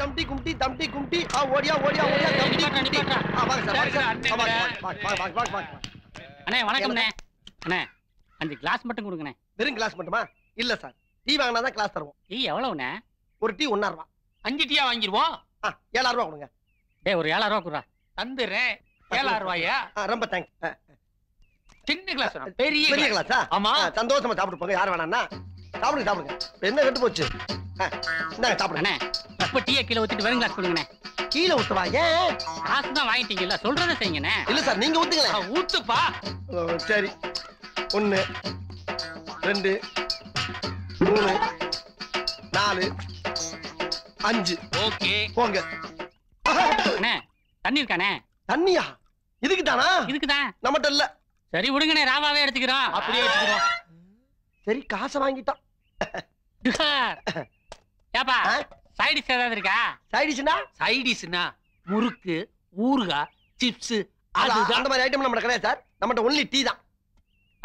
தம்டி கும்டி தம்டி கும்டி ஆ ஓடியா ஓடியா ஓடியா தம்டி கும்டி ஆ வாங்க சார் வாங்க அண்ணே வணக்கம் அண்ணே அண்ணே அந்த கிளாஸ் மட்டும் கொடுங்கண்ணே வெறும் கிளாஸ் மட்டுமா இல்ல சார் டீ வாங்குனா தான் கிளாஸ் தருவோம் டீ எவ்வளவுண்ணே ஒரு டீ 1.5 ரூபாய் 5 டீயா வாங்கிடுவோம் 7.5 ரூபாய் கொடுங்க டேய் ஒரு 7.5 ரூபாய் குறா தந்துறேன் 7.5 ரூபாயா ரொம்ப தேங்க்ஸ் சின்ன கிளாஸ் தான் பெரிய பெரிய கிளாஸா ஆமா சந்தோஷமா சாப்பிட்டு போங்க யார் வேணாம்னா சாப்பிடுங்க சாப்பிடுங்க என்ன கெட்டு போச்சு இந்தாங்க சாப்பிடுங்கண்ணே இப்ப டீயை கீழே ஊத்திட்டு வெறும் கிளாஸ் கொடுங்கண்ணே கீழே ஊத்துவா ஏன் காசு தான் வாங்கிட்டீங்கல்ல சொல்றதை செய்யுங்கண்ணே இல்ல சார் நீங்க ஊத்துங்களேன் ஊத்துப்பா சரி 1 2 3 4 5 ஓகே போங்க அண்ணே தண்ணி இருக்கானே தண்ணியா இதுக்கு தானா இதுக்கு தான் நம்மட்ட இல்ல சரி விடுங்கண்ணே ராவாவே எடுத்துக்கிறோம் அப்படியே எடுத்துக்கிறோம் சரி காசை வாங்கிட்டான் ஏப்பா சைடிஸ் ஏதாவது இருக்கா சைடிஸ்னா சைடிஸ்னா முறுக்கு ஊறுகாய் சிப்ஸ் அந்த மாதிரி ஐட்டம் நம்ம கிடையாது சார் நம்மட்ட ஒன்லி டீ தான்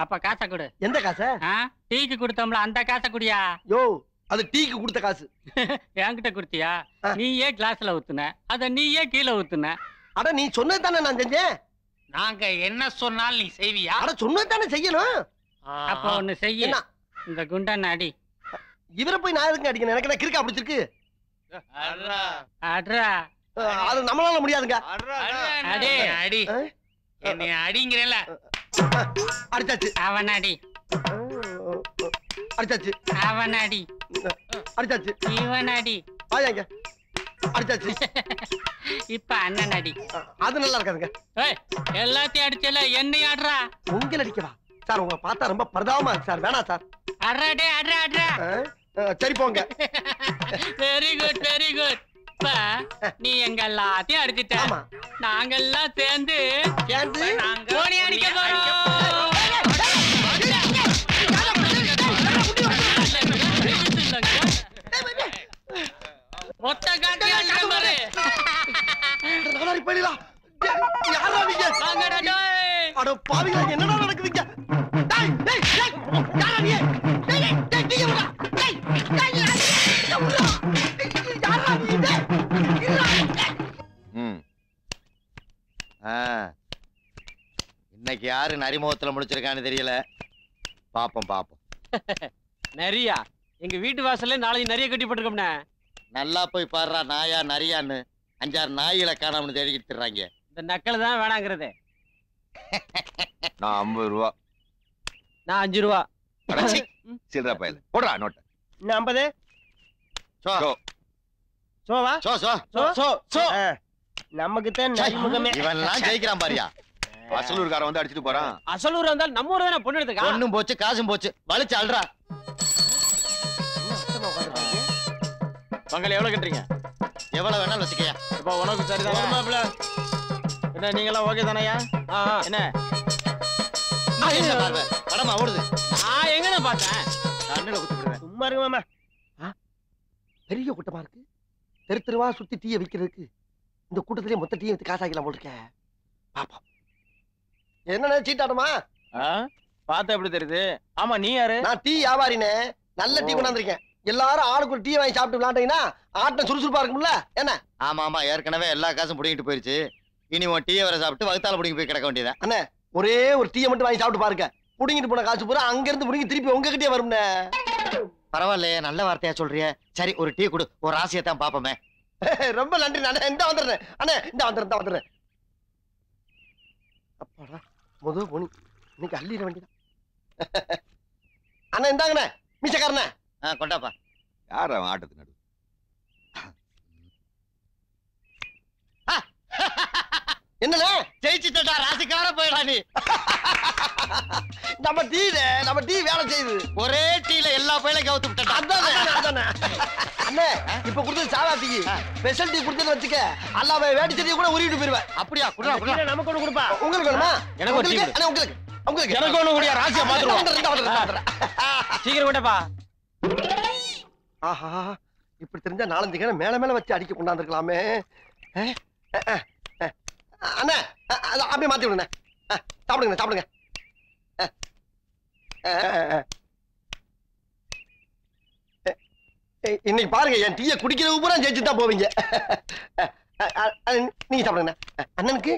அப்ப காசை கொடு எந்த காசை டீக்கு கொடுத்தோம்ல அந்த காசை குடியா யோ அது டீக்கு கொடுத்த காசு என்கிட்ட கொடுத்தியா நீயே கிளாஸ்ல ஊத்துன அத நீயே கீழே ஊத்துன அட நீ சொன்னது தானே நான் செஞ்சேன் நாங்க என்ன சொன்னாலும் நீ செய்வியா அட சொன்னது தானே செய்யணும் அப்ப ஒன்னு செய்ய இந்த குண்டான அடி இவரை போய் நான் எதுக்கு அடிக்கணும் எனக்கு என்ன கிறுக்கா பிடிச்சிருக்கு அது நம்மளால முடியாதுங்க அடி என்ன அடிங்கிறேன்ல அடிச்சாச்சு அவன் அடி அடிச்சாச்சு அவன் அடி அடிச்சாச்சு இவன் அடி வாயாங்க அடிச்சாச்சு இப்ப அண்ணன் அடி அது நல்லா இருக்காதுங்க எல்லாத்தையும் அடிச்சல என்னை ஆடுறா உங்களை அடிக்கவா சார் உங்களை பார்த்தா ரொம்ப பரிதாபமா இருக்கு சார் வேணா சார் அட்ராடே அட்ரா அட்ரா சரி போங்க வெரி குட் வெரி குட் நீ எங்க எல்லாத்தையும் அடிச்சுட்டா நாங்கெல்லாம் சேர்ந்து என்னடா நடக்குதுங்க இன்னைக்கு யாரு நரிமுகத்துல முடிச்சிருக்கான்னு தெரியல பாப்போம் பாப்போம் நரியா எங்க வீட்டு வாசல்ல நாளைக்கு நரிய கட்டிப்பட்டிருக்கோம்னா நல்லா போய் பாடுறா நாயா நரியான்னு 5-6 நாயில காணாமனு தேடிக்கிட்டு இருக்காங்க இந்த நக்கல் தான் வேணாங்கிறது நான் 50 ரூபா நான் 5 ரூபா சில்லற பையல போடுறா நோட்டு நான் 50 சோ சோவா சோ சோ சோ சோ நமக்கு தான் நரிமுகமே இவன்லாம் ஜெயிக்கிறான் பாரியா அசலூர்கார வந்து அடிச்சிட்டு போறான் அசலூர் வந்தால் நம்ம ஊரே தான பொண்ணு எடுத்துக்க பொண்ணும் போச்சு காசும் போச்சு வலிச்சு அல்றா மங்கள எவ்வளவு கட்டறீங்க எவ்வளவு வேணா வச்சுக்கயா இப்ப உனக்கு சரிதானா மாப்ள என்ன நீங்க எல்லாம் ஓகே தானயா என்ன என்ன பாரு படமா ஓடுது நான் எங்கன பார்த்தேன் கண்ணுல குத்தி விடுறேன் சும்மா இருங்க மாமா பெரிய கூட்டமா இருக்கு தெரு தெருவா சுத்தி டீயை விக்கிறதுக்கு இந்த கூட்டத்திலே மொத்த டீயை எடுத்து காசாக்கலாம் போல இருக்க பாப்பா என்ன சீட்டாடுமா பார்த்தா எப்படி தெரியுது ஆமா நீ யாரு நான் டீ வியாபாரினே நல்ல டீ கொண்டாந்துருக்கேன் எல்லாரும் ஆளுக்கு ஒரு டீ வாங்கி சாப்பிட்டு விளையாண்டீங்கன்னா ஆட்டம் சுறுசுறுப்பா இருக்கும்ல என்ன ஆமா ஆமா ஏற்கனவே எல்லா காசும் புடிங்கிட்டு போயிருச்சு இனி உன் டீயை வர சாப்பிட்டு வகுத்தால புடிங்கி போய் கிடக்க வேண்டியதான் அண்ணே ஒரே ஒரு டீயை மட்டும் வாங்கி சாப்பிட்டு பாருங்க புடிங்கிட்டு போன காசு பூரா அங்க இருந்து புடிங்கி திருப்பி உங்ககிட்டயே வரும்னே பரவாயில்லையே நல்ல வார்த்தையா சொல்றிய சரி ஒரு டீ கொடு ஒரு ஆசையை தான் பாப்போமே ரொம்ப நன்றி நானே இந்த வந்துடுறேன் அண்ணே இந்த வந்துடுறேன் அப்பாடா முதல் பொண்ணு இன்னைக்கு அள்ளிட வேண்டியதான் அண்ணா இந்தாங்கண்ணே மீசக்காரண்ணே கொண்டாப்பா யார் அவன் ஆட்டத்து நடு என்னல ஜெயிச்சுட்டா ராசிக்கார போயிடா நீ நம்ம டீல நம்ம டீ வேலை செய்யுது ஒரே டீல எல்லா பயிலும் கவுத்து விட்டா அதானே அண்ணே இப்ப கொடுத்தது சாவாத்திக்கு ஸ்பெஷல் டீ கொடுத்தது வச்சுக்க அல்லாவே வேடி செடியை கூட உருவிட்டு போயிருவேன் அப்படியா குடுறா நமக்கு ஒண்ணு கொடுப்பா உங்களுக்கு வேணுமா எனக்கு உங்களுக்கு உங்களுக்கு எனக்கு ஒண்ணு கூடிய ராசியா பாத்துருவோம் சீக்கிரம் விட்டப்பா ஆஹா இப்படி தெரிஞ்சா 4-5 கணம் மேல மேல வச்சு அடிக்க கொண்டாந்துருக்கலாமே அண்ணா அப்படியே மாத்தி விடுங்க சாப்பிடுங்க சாப்பிடுங்க இன்னைக்கு பாருங்க, என் டீயை குடிக்கிறது பூரா ஜெயிச்சு தான் போவீங்க. நீங்க சாப்பிடுங்க. அண்ணனுக்கு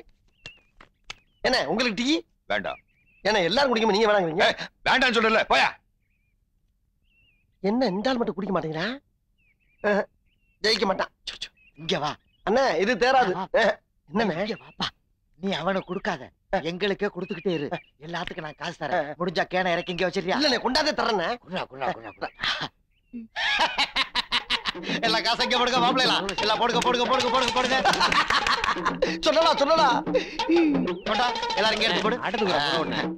என்ன, உங்களுக்கு டீ வேண்டாம்? ஏன்னா எல்லாரும் குடிக்கும், நீங்க வேணாங்க. வேண்டாம்னு சொல்றல போயா. என்ன இந்த ஆள் மட்டும் குடிக்க மாட்டேங்கிறா? ஜெயிக்க மாட்டான். இங்க வா அண்ணா, இது தேராது. என்ன வாப்பா, நீ அவனை கொடுக்காத, எங்களுக்கே கொடுத்துக்கிட்டே இரு. எல்லாத்துக்கும் நான் காசு தரேன், முடிஞ்சா கேன இறக்கி இங்க வச்சிருக்கியா? இல்ல கொண்டாதே தரேன். எல்லா காசு இங்க போடுங்க மாப்பிள்ளைலாம். எல்லாம் போடுங்க போடுங்க போடுங்க போடுங்க போடுங்க. சொல்லலாம் சொல்லலாம். கொண்டா எல்லாரும் இங்க எடுத்து போடு. அடுத்து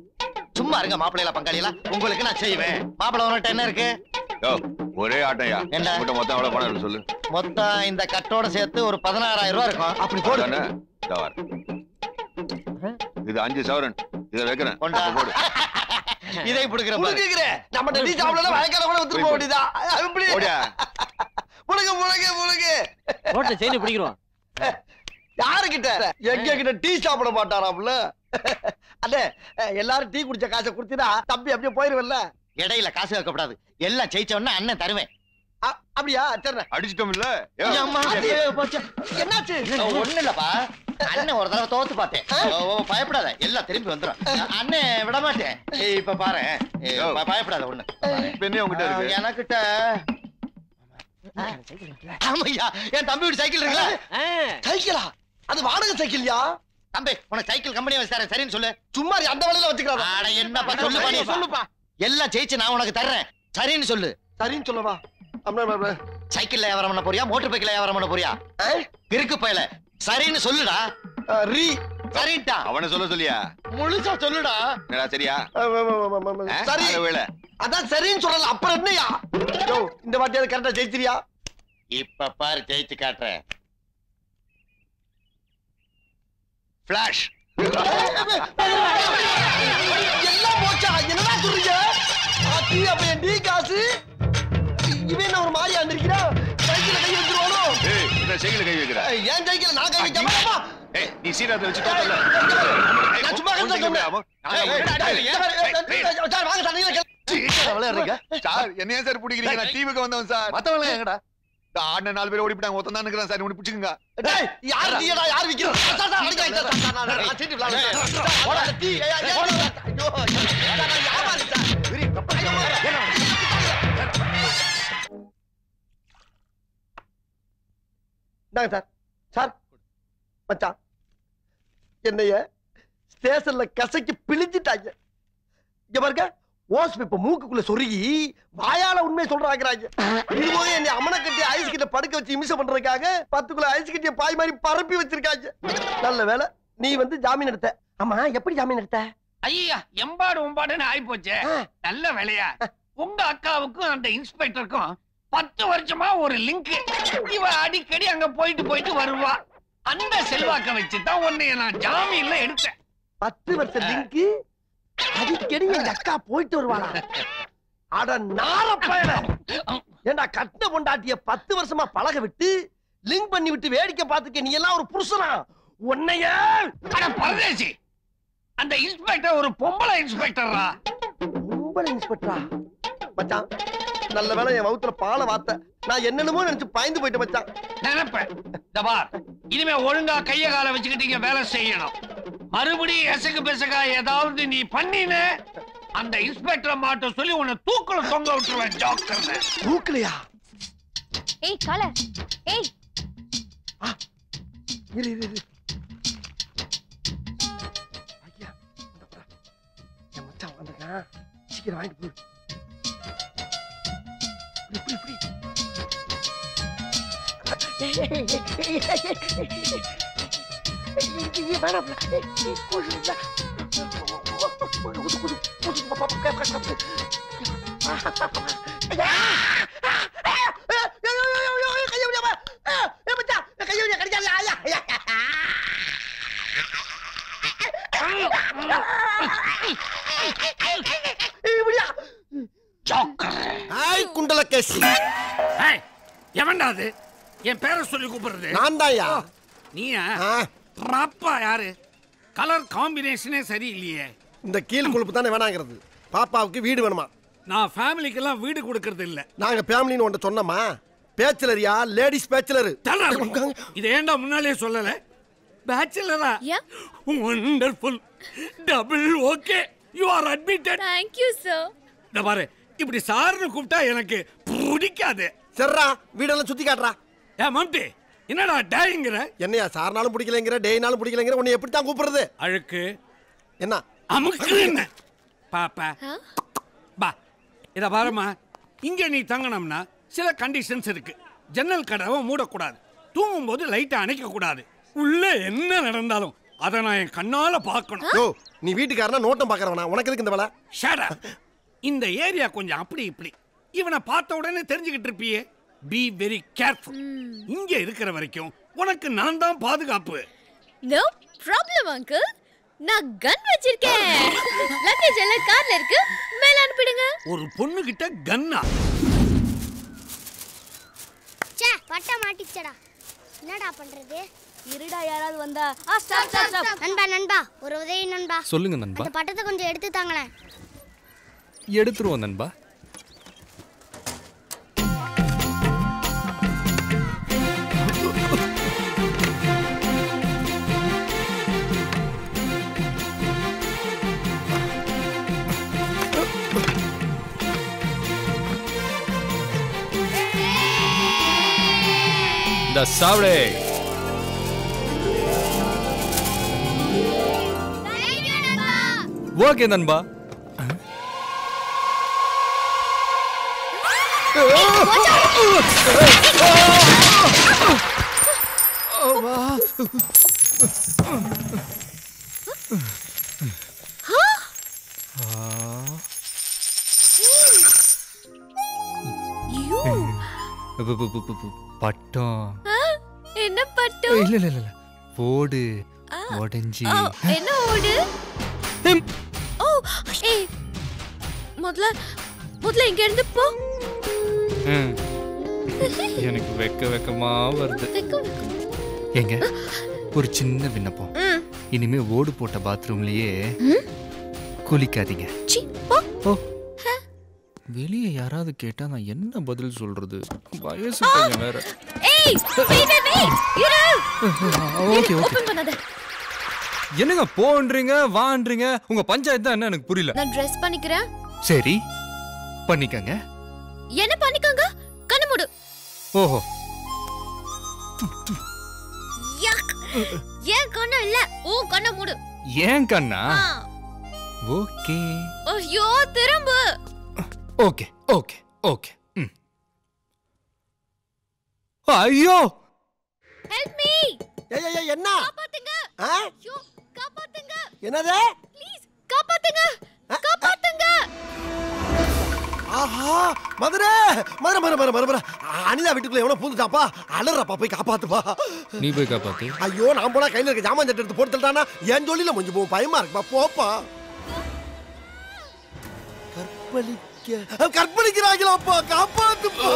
சும்மா இருங்க மாப்பிள்ளைலாம், பங்காளியெல்லாம் உங்களுக்கு நான் செய்வேன். மாப்பிள்ளை உன்கிட்ட என்ன இருக்கு? ஒரே ஆட்டையா? என்ன மொத்தம் எவ்வளவு பணம் இருக்கு சொல்லு. மொத்தம் இந்த கட்டோட சேர்த்து ஒரு 16,000 ரூபாய் இருக்கும். அப்படி போடு. இது 5 சவரன். இத வைக்கிறேன். இதை புடுக்குறேன் புடுக்குறேன். நம்ம டீ சாப்லல வளைக்கற கூட உத்து போடிடா. அப்படி ஓடியா புடுக்கு புடுக்கு புடுக்கு ஓட்ட செயினி புடிக்குறோம். யாரு கிட்ட எங்க கிட்ட டீ சாப்பிட மாட்டாராம்ல. அண்ணே எல்லாரும் டீ குடிச்ச காசை குடுத்தினா தம்பி அப்படியே போயிடுவல்ல. இடையில காசு வைக்க கூடாது. எல்லாம் ஜெயிச்சவனா அண்ணன் தருவேன். அப்படியா? தரேன். அடிச்சிட்டோம் இல்ல? அம்மா போச்சு. என்னாச்சு? ஒண்ணு இல்லப்பா, அண்ணன் ஒரு தடவை தோத்து பார்த்தேன். பயப்படாத, எல்லாம் திரும்பி வந்துடும். அண்ணன் விட மாட்டேன். இப்ப பாரு, பயப்படாத. ஒண்ணு எனக்கிட்ட என் தம்பி சைக்கிள் இருக்குல்ல. சைக்கிளா? அது வாடகை சைக்கிள்யா? தம்பி உனக்கு சைக்கிள் கம்பெனி வச்சு சரின்னு சொல்லு. சும்மா அந்த வேலையில வச்சுக்கிறான். என்னப்பா சொல்லு சொல்லுப்பா. எல்லாம் ஜெயிச்சு நான் உனக்கு தர்றேன், சரின்னு சொல்லு. சரின்னு சொல்லவா? சைக்கிள்ல வியாபாரம் பண்ண போறியா, மோட்டர் பைக்கில் வியாபாரம் பண்ண போறியா? இருக்கு பையில. சரின்னு சொல்லுடா. ரீ சரிடா. அவன சொல்ல சொல்லியா? முழுசா சொல்லுடா. என்னடா சரியா? சரி வேளை. அதான் சரின்னு சொல்லல அப்புறம் என்னயா? யோ இந்த வாட்டியாவது கரெக்ட்டா ஜெயிச்சிரியா? இப்ப பாரு ஜெயிச்சு காட்றேன். ஃபிளாஷ். எல்லாம் போச்சா? என்னடா சொல்றீங்க? ஆத்தி அப்ப டீ காசு இவன் ஒரு மாரியா வந்திருக்கா. சைக்கிள்ல கை வைக்கிறோனோ? ஏய் என்ன சைக்கிள்ல கை வைக்கிறா? ஏன் சைக்கிள்ல நான் கை வைக்காமப்பா? ஏய் நீ சீராத வச்சு தோட்டல. நான் சும்மா கை வைக்கல. ஏய் சார் வாங்க சார், நீங்க சீக்கிரம் வளையறீங்க சார். என்னைய சார் புடிக்கிறீங்க? நான் டீமுக்கு வந்தவன் சார். மத்தவங்க எங்கடா? இந்த ஆடன 4 பேர் ஓடிட்டாங்க. ஒத்தன் தான் நிக்கறான் சார். இவனை பிடிச்சுங்க. டேய் யார் டீடா? யார் விக்கிறா? சார் அடிங்க சார். நான் சீட்டி விளையாடுறேன். ஓட டீ. ஐயோ நான் யாவாரி சார். வெரி கப்ப. நாங்க சார் சார் மச்சான் என்னைய ஸ்டேஷன்ல கசைக்கு பிழிஞ்சிட்டாங்க. இங்க பாருங்க, ஓஸ்பி இப்ப மூக்குக்குள்ள சொருகி வாயால உண்மையை சொல்றாங்க. இதுபோது என்னை அமனக்கட்டி ஐஸ் கிட்ட படுக்க வச்சு இமிஷம் பண்றதுக்காக 10 கிலோ ஐஸ் கிட்டிய பாய் மாதிரி பரப்பி வச்சிருக்காங்க. நல்ல வேலை நீ வந்து ஜாமீன் எடுத்த. ஆமா எப்படி ஜாமீன் எடுத்த? ஐயா எம்பாடு உம்பாடுன்னு ஆகி போச்சு. நல்ல வேலையா உங்க அக்காவுக்கும் அந்த இன்ஸ்பெக்டருக்கும் 10 வருஷமா ஒரு லிங்க். இவ அடிக்கடி அங்க போயிட்டு போயிட்டு வருவா. அந்த செல்வாக்க வச்சுதான் உன்னைய நான் ஜாமீன்ல எடுத்தேன். 10 வருஷம் லிங்க். அடிக்கடி எங்க அக்கா போயிட்டு வருவாளா? அட நாரப்பயல, ஏண்டா கட்ட பொண்டாட்டிய 10 வருஷமா பழக விட்டு லிங்க் பண்ணி விட்டு வேடிக்கை பார்த்துக்க. நீ எல்லாம் ஒரு புருஷனா? உன்னைய அட பரதேசி, அந்த இன்ஸ்பெக்டர் ஒரு பொம்பளை இன்ஸ்பெக்டரா? பொம்பளை இன்ஸ்பெக்டரா? மச்சான் நல்ல வேளை என் வவுத்துல பால வாத்த. நான் என்னென்னமோ நினைச்சு பயந்து போயிட்டு மச்சான். நினைப்பேன். இனிமே ஒழுங்கா கைய கால வச்சுக்கிட்டீங்க வேலை செய்யணும். மறுபடியும் எசக்கு பெசக்கா ஏதாவது நீ பண்ணின அந்த இன்ஸ்பெக்டர் மாட்ட சொல்லி உன்னை தூக்கல தொங்க விட்டுருவேன். ஜாக்கிரதை. தூக்கலையா? ஏய் கால. ஏய் இரு இரு இரு. ஐயா என் மச்சான் வந்தா சீக்கிரம் வாங்கிட்டு போயிரு. குண்டலகேசி எவன்டாது? என் பேரை சொல்லி கூப்பிடுறது நான் தான்யா. நீயா? பாப்பா யாரு? கலர் காம்பினேஷனே சரியில்லையே. இந்த கீழ் குழுப்பு தானே வேணாங்கிறது. பாப்பாவுக்கு வீடு வேணுமா? நான் ஃபேமிலிக்கெல்லாம் வீடு கொடுக்கறது இல்ல. நாங்க ஃபேமிலின்னு ஒன்று சொன்னோமா? பேச்சலரியா? Ladies bachelor. இது ஏண்டா முன்னாலே சொல்லல? பேச்சலரா? Wonderful. Double okay. You are admitted. Thank you sir. இத பாரு, இப்படி சார்னு கூப்பிட்டா எனக்கு பிடிக்காது. சர்ரா வீடெல்லாம் சுத்தி காட்றா. ஏ மம்டி, என்னடா டேங்கற? என்னையா சார்னாலும் பிடிக்கலங்கற, டேனாலும் பிடிக்கலங்கற, உன்னை எப்படி தான் கூப்பிடுறது? அழுக்கு என்ன அமுக்கு என்ன பாப்பா? பா இத பாருமா, இங்க நீ தங்கணும்னா சில கண்டிஷன்ஸ் இருக்கு. ஜன்னல் கதவை மூடக்கூடாது, தூங்கும் போது லைட்டை அணைக்க கூடாது, உள்ள என்ன நடந்தாலும் அதை நான் என் கண்ணால பார்க்கணும். நீ வீட்டுக்காரனா நோட்டம் பார்க்கறவனா? உனக்கு எதுக்கு இந்த வேலை? Shut up. இந்த ஏரியா கொஞ்சம் அப்படி இப்படி, இவனை பார்த்த உடனே தெரிஞ்சுக்கிட்டு இருப்பியே. Be very careful. இங்க இருக்கிற வரைக்கும் உனக்கு நான் தான் பாதுகாப்பு. நோ ப்ராப்ளம் அங்கிள், நான் கன் வச்சிருக்கேன். லக்கேஜ் எல்லாம் கார்ல இருக்கு, மேல அனுப்பிடுங்க. ஒரு பொண்ணு கிட்ட கன்னா? சே பட்ட மாட்டிச்சடா. என்னடா பண்றது? இருடா, யாராவது வந்தா. Stop stop stop. நண்பா நண்பா, ஒரு உதவி நண்பா. சொல்லுங்க நண்பா. அந்த பட்டத்தை கொஞ்சம் எடுத்து தாங்களே. எடுத்துருவோம் நண்பா. சாவடே ஓகே நண்பா. பட்டம் என்ன? பட்டம் இல்ல இல்ல இல்ல, ஓடு. ஓடஞ்சி என்ன ஓடு? ஓ ஏய், முதல்ல இங்க இருந்து போ. எனக்கு வெக்க வெக்கமா வருது. எங்க ஒரு சின்ன விண்ணப்பம், இனிமே ஓடு போட்ட பாத்ரூம்லயே குளிக்காதீங்க. வெளியே யாராவது கேட்டா நான் என்ன பதில் சொல்றது? வயசு வேற. ஏய் வெயிட் வெயிட், இரு. ஓகே ஓபன் பண்ணாத. என்னங்க போன்றீங்க வான்றீங்க? உங்க பஞ்சாயத்து தான் என்ன எனக்கு புரியல. நான் Dress பண்ணிக்கிறேன். சரி பண்ணிக்கங்க. என்ன பண்ணிக்கங்க? கண்ணு மூடு. ஓஹோ யக். ஏன் கண்ணு இல்ல? ஓ கண்ணு மூடு. ஏன் கண்ணா? ஓகே. ஐயோ திரும்பு. Okay okay okay. ஐயோ ஹெல்ப் மீ. ஏய் ஏய் என்ன? காப்பாத்துங்க. ஐயோ காப்பாத்துங்க. என்னது? ப்ளீஸ் காப்பாத்துங்க காப்பாத்துங்க. ஆஹா மதுரை மதுரை மதுரை மதுரை. அனிதா வீட்டுக்குள்ள எவனோ பூந்துட்டாப்பா, அலறப்பா, போய் காப்பாத்துப்பா. நீ போய் காப்பாத்து. ஐயோ நான் போனா கையில இருக்க ஜாமான் சட்டை எடுத்து போட்டுட்டானா என் ஜொல்லில முடிஞ்சு போவோம். பயமா இருக்குப்பா, போப்பா. கற்பழிக்கிறாங்களா? அப்பா காப்பாத்துப்பா.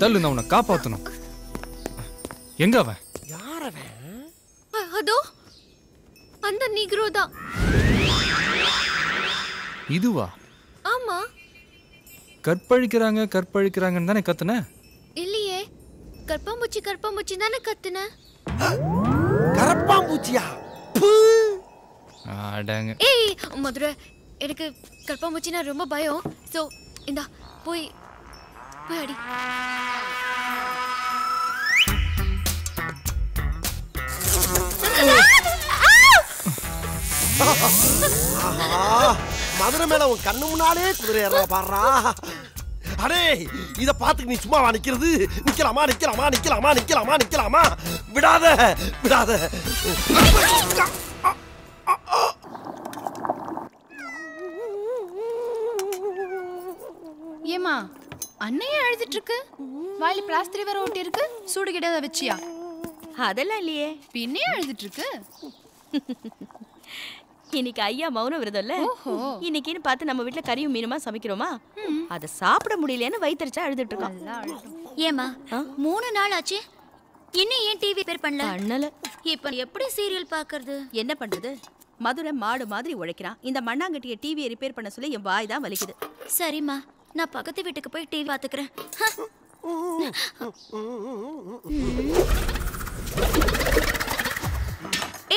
தள்ளு, நான் உன்னை காப்பாத்தணும். எங்க அவன்? யார் அவன்? அதோ அந்த நீக்ரோ தான். இதுவா? ஆமா. கற்பழிக்கிறாங்க கற்பழிக்கிறாங்கன்னு தானே கத்துன? இல்லையே, கற்பாம்பூச்சி கற்பாம்பூச்சி தானே கத்துன. கற்பாம்பூச்சியா? அடங்க. ஏய் மதுரை, எனக்கு கற்பாம்பூச்சினா ரொம்ப பயம். சோ இந்த போய் போய் அடி. மதுரை மேல உன் கண்ணு முன்னாலே குதிரை ஏறா பாடுறா. அடே இத பாத்துக்கு நீ சும்மாவா நிக்கிறது? நிக்கலாமா நிக்கலாமா நிக்கலாமா நிக்கலாமா நிக்கலாமா? விடாத விடாத. ஏமா அண்ணையா அழுதுட்டு இருக்கு? வாலி பிளாஸ்திரி வேற ஓட்டி இருக்கு, சூடு கிடையாத வச்சியா? அதெல்லாம் இல்லையே. பின்னே எழுதிட்டு இருக்கு. இன்னைக்கு ஐயா மௌன விரதம்ல, இன்னைக்குன்னு பார்த்து நம்ம வீட்டுல கறியும் மீனுமா சமைக்கிறோமா, அதை சாப்பிட முடியலன்னு வயிற்றுச்சா எழுதிட்டு இருக்கோம். ஏமா 3 நாள் ஆச்சு இன்னும் ஏன் டிவி பேர் பண்ணல? இப்ப எப்படி சீரியல் பாக்குறது? என்ன பண்றது, மதுரை மாடு மாதிரி உழைக்கிறான். இந்த மண்ணாங்கட்டிய டிவியை ரிப்பேர் பண்ண சொல்லி என் வாய் தான் வலிக்குது. சரிம்மா, நான் பக்கத்து வீட்டுக்கு போய் டிவி பாத்துக்கிறேன்.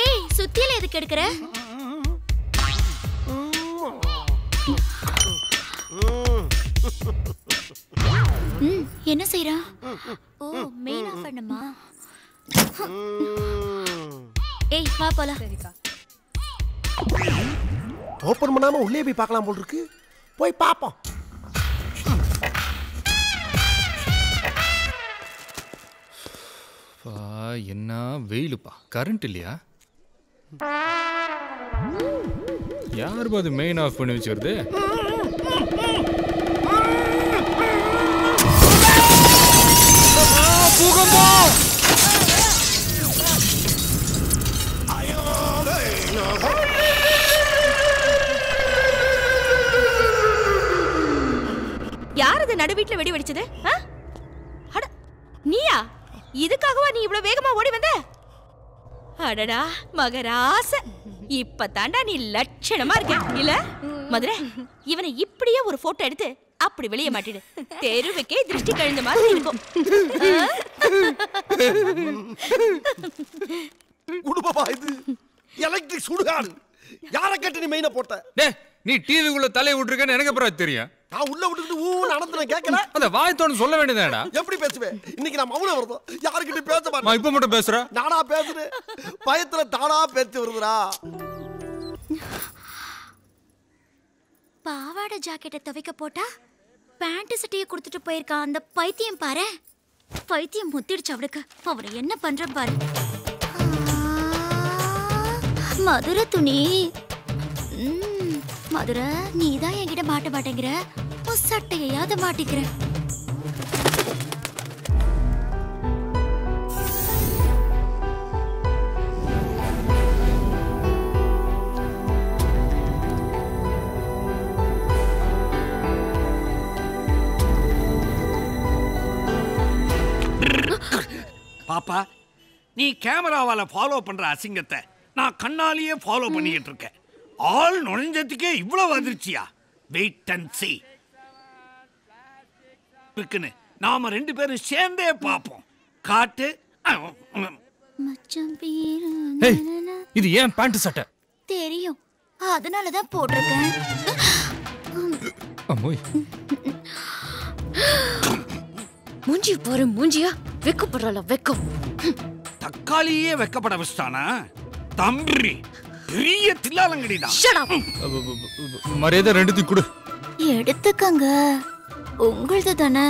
ஏய், சுத்தியில எதுக்கு எடுக்கிற? என்ன செய்யறா? ஓ, மெயினா பண்ணமா? ஏய் வா போலாம். ஓபன் பண்ணாம உள்ளே போய் பார்க்கலாம் போல இருக்கு, போய் பாப்போம். என்ன வெயிலுப்பா, கரண்ட் இல்லையா? யாருப்பா அது மெயின் ஆஃப் பண்ணி வச்சுருது? யார் அது நடு வீட்டுல வெடி வெடிச்சது? அட நீயா? இதுக்காகவா நீ இவ்வளவு வேகமா ஓடி வந்த? அடடா மகராச, இப்ப தாண்டா நீ லட்சணமா இருக்க. இல்ல மதுரை, இவனை இப்படியே ஒரு போட்டோ எடுத்து அப்படி வெளியே மாட்டிடு, தெருவுக்கே திருஷ்டி கழிந்த மாதிரி இருக்கும். குடும்பமா இது எலக்ட்ரிக் சுடுகாடு. யாரை கேட்டு நீ மெயினா போட்ட? டேய், நீ டிவிக்குள்ள தலைய விட்டுருக்கன்னு எனக்கு அப்புறம் தெரியும். நான் உள்ள விட்டுட்டு ஊன்னு நடந்துன கேட்கல, அந்த வாய்த்தோன்னு சொல்ல வேண்டியதாடா. எப்படி பேசுவேன்? இன்னைக்கு நான் மௌன வருதோம், யாருக்கிட்ட பேச மாட்டேன். இப்ப மட்டும் பேசுறேன், நானா பேசுறேன், பயத்துல தானா பேச்சு வருதுடா. பாவாடை ஜாக்கெட்டை துவைக்க போட்டா பேண்ட் சட்டையை கொடுத்துட்டு போயிருக்கான் அந்த பைத்தியம். பாரு, பைத்தியம் முத்திடுச்சு அவளுக்கு. அவரை என்ன பண்ற பாரு. மதுரை துணி, மதுரை நீதான் என்கிட்ட மாட்ட மாட்டேங்கிற, சட்டையாவது மாட்டிக்கிற. பாப்பா, நீ கேமராவால ஃபாலோ பண்ற அசிங்கத்தை நான் கண்ணாலேயே ஃபாலோ பண்ணிக்கிட்டு இருக்கேன். ஆள் நுழைஞ்சதுக்கே இவ்வளவு அதிர்ச்சியா? வெயிட் அண்ட் சீ இருக்குன்னு நாம 2 பேரும் சேர்ந்தே பார்ப்போம். காட்டு. இது ஏன் பேண்ட் சட்டை தெரியும், அதனாலதான் போட்டிருக்கேன். மூஞ்சி பாரு, மூஞ்சியா வெக்கப்படுறல வெக்கம். தக்காளியே வெக்கப்பட வச்சுட்டானா தம்பி? பெரிய தில்லாலங்கடிடா. Shut up. மரியாதை ரெண்டுத்தி கொடு. எடுத்துக்கங்க, உங்களது தானே.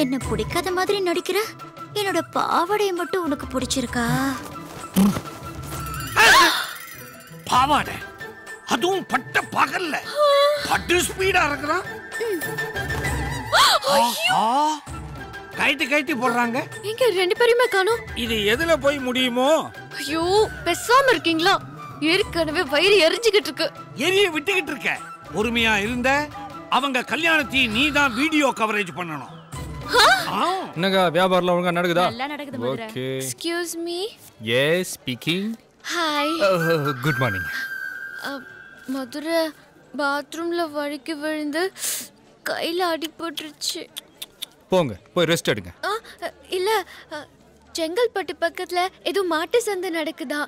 என்ன பிடிக்காத மாதிரி நடிக்கிற? என்னோட பாவாடையை மட்டும் உனக்கு பிடிச்சிருக்கா? பாவாடை, அதுவும் பட்ட பகல்ல பட்டு ஸ்பீடா இருக்கிறான். கைட்டு கைட்டு போடுறாங்க. எங்க 2 பேருமே காணோம். இது எதுல போய் முடியுமோ? ஐயோ பேசாம இருக்கீங்களா? ஏற்கனவே வயிறு எரிஞ்சுக்கிட்டு இருக்கு. எரிய விட்டுக்கிட்டு இருக்க, பொறுமையா இருந்த. அவங்க கல்யாணத்தை நீ தான் வீடியோ கவரேஜ் பண்ணணும். என்னங்க வியாபாரம்ல ஒழுங்கா நடக்குதா? நல்லா நடக்குது. Okay, excuse me. Yes speaking. Hi, good morning. Madurai பாத்ரூம்ல வழுக்கி விழுந்து கையில அடிபட்டுருச்சு. போங்க போய் ரெஸ்ட் எடுங்க. இல்ல, செங்கல்பட்டு பக்கத்துல ஏதோ மாட்டு சந்தை நடக்குதா,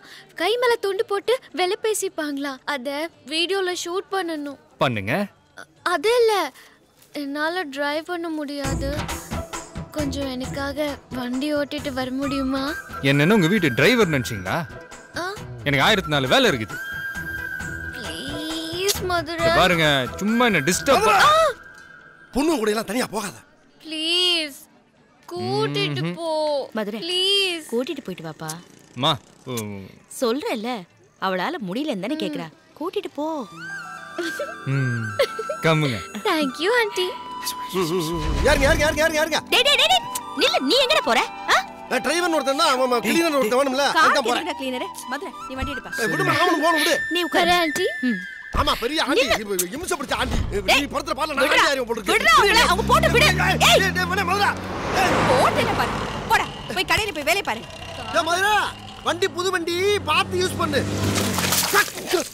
கை மேல துண்டு போட்டு வெலை பேசிப்பாங்களா, அத வீடியோல ஷூட் பண்ணனும். பண்ணுங்க. அது இல்ல, என்னால டிரைவ் பண்ண முடியாது, கொஞ்சம் எனக்காக வண்டி ஓட்டிட்டு வர முடியுமா? என்னன்னு உங்க வீட்டு டிரைவர் நினைச்சீங்களா? எனக்கு 1004 வேலை இருக்குது. ப்ளீஸ் மதுரை. பாருங்க, சும்மா என்ன டிஸ்டர்ப் பொண்ணு கூட எல்லாம் தனியா போகாத. ப்ளீஸ் கூட்டிட்டு போ மதுரை, ப்ளீஸ் கூட்டிட்டு போயிட்டு வாப்பா. அம்மா சொல்றல, அவளால முடியலன்னு தான கேக்குறா, கூட்டிட்டு போ. கம்முங்க. Thank you aunty. யாருங்க யாருங்க யாருங்க யாருங்க டேய் டேய் டேய் நில்ல நீ எங்க போற நான் டிரைவர் ஒருத்தன் தான் அவன் கிளீனர் ஒருத்தன் வேணும்ல அங்க போறேன் நான் கிளீனர் மதுரை நீ வண்டி எடுப்பா விடு மாமன் போன் விடு நீ உட்கார் ஆண்டி ஆமா பெரிய ஆண்டி இம்ச பிடிச்ச ஆண்டி நீ படுத்துற பால்ல நான் யாரையும் போடுறது விடு அவங்க போட்டு விடு ஏய் டேய் மதுரை ஏய் போட்டேன பாரு போடா போய் கடையில போய் வேலை பாரு டேய் மதுரை வண்டி புது வண்டி பார்த்து யூஸ் பண்ணு